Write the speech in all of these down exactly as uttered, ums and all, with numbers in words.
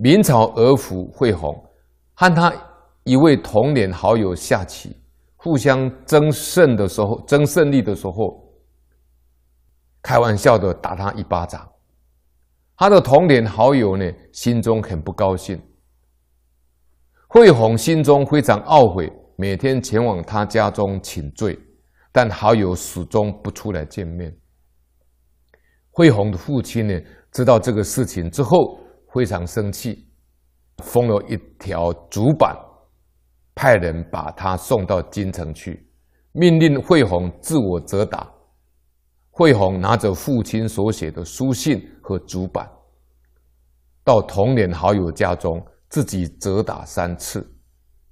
明朝额驸惠洪和他一位同年好友下棋，互相争胜的时候，争胜利的时候，开玩笑的打他一巴掌。他的同年好友呢，心中很不高兴。惠洪心中非常懊悔，每天前往他家中请罪，但好友始终不出来见面。惠洪的父亲呢，知道这个事情之后，非常生气，封了一条竹板，派人把他送到京城去，命令惠洪自我责打。惠洪拿着父亲所写的书信和竹板，到同年好友家中，自己责打三次，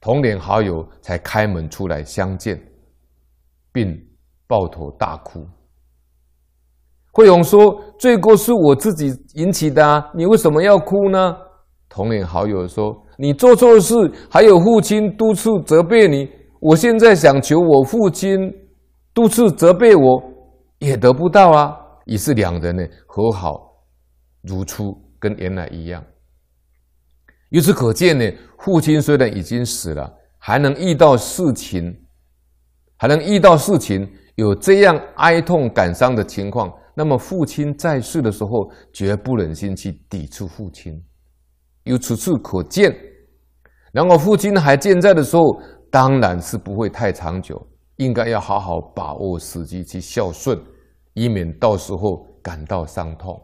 同年好友才开门出来相见，并抱头大哭。惠洪说：“罪过是我自己引起的啊，你为什么要哭呢？”同年好友说：“你做错事，还有父亲督促责备你，我现在想求我父亲督促责备我，也得不到啊。”于是两人呢和好如初，跟原来一样。由此可见呢，父亲虽然已经死了，还能遇到事情，还能遇到事情有这样哀痛感伤的情况，那么父亲在世的时候，绝不忍心去抵触父亲。由此处可见，然后父亲还健在的时候，当然是不会太长久，应该要好好把握时机去孝顺，以免到时候感到伤痛。